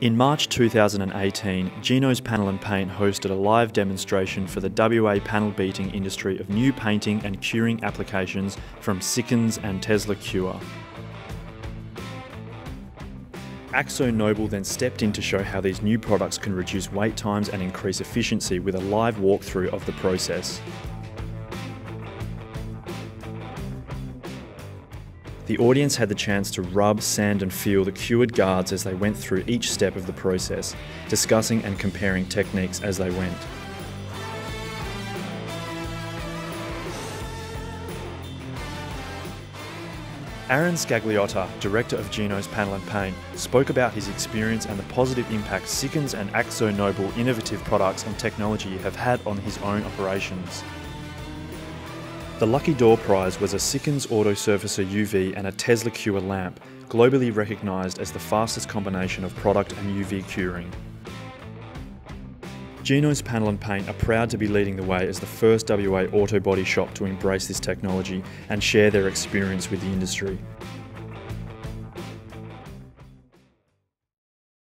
In March 2018, Gino's Panel and Paint hosted a live demonstration for the WA panel beating industry of new painting and curing applications from Sikkens and TeslaCure. AkzoNobel then stepped in to show how these new products can reduce wait times and increase efficiency with a live walkthrough of the process. The audience had the chance to rub, sand and feel the cured guards as they went through each step of the process, discussing and comparing techniques as they went. Aaron Scagliotta, director of Gino's Panel and Paint, spoke about his experience and the positive impact Sikkens and AkzoNobel innovative products and technology have had on his own operations. The Lucky Door prize was a Sikkens Autosurfacer UV and a TeslaCure lamp, globally recognised as the fastest combination of product and UV curing. Gino's Panel and Paint are proud to be leading the way as the first WA auto body shop to embrace this technology and share their experience with the industry.